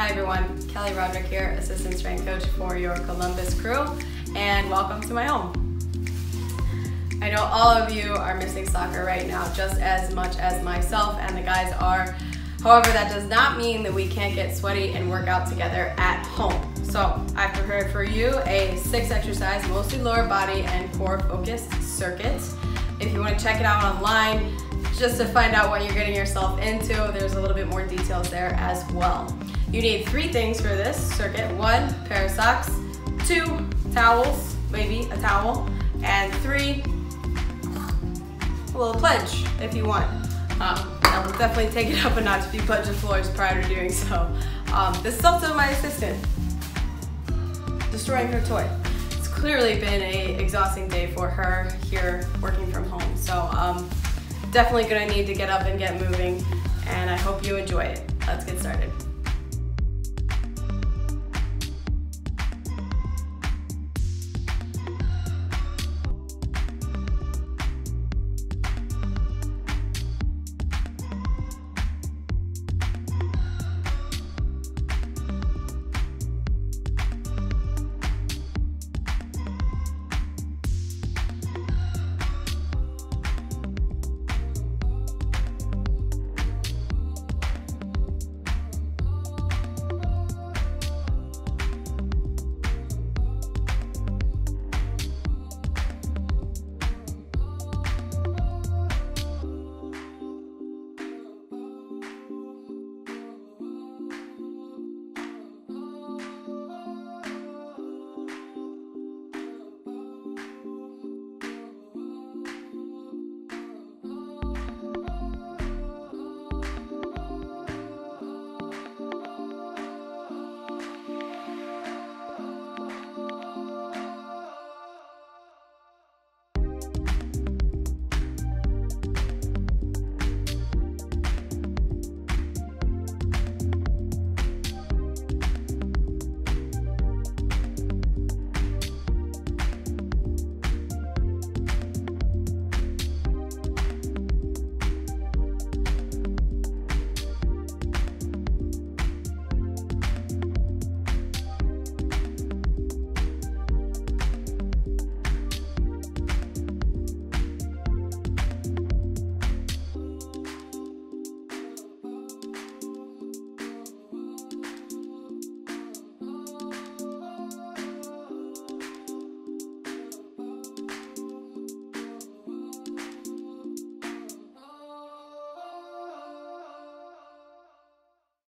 Hi everyone, Kelly Roderick here, Assistant Strength Coach for your Columbus Crew, and welcome to my home. I know all of you are missing soccer right now just as much as myself and the guys are. However, that does not mean that we can't get sweaty and work out together at home. So I prepared for you a 6 exercise, mostly lower body and core focused circuit. If you want to check it out online, just to find out what you're getting yourself into, there's a little bit more details there as well. You need 3 things for this circuit. 1, pair of socks, 2, towels, maybe a towel, and 3, a little pledge if you want. I will definitely take it up a notch if you pledge the floors prior to doing so. This is up to my assistant, destroying her toy. It's clearly been an exhausting day for her here working from home, so definitely gonna need to get up and get moving, and I hope you enjoy it. Let's get started.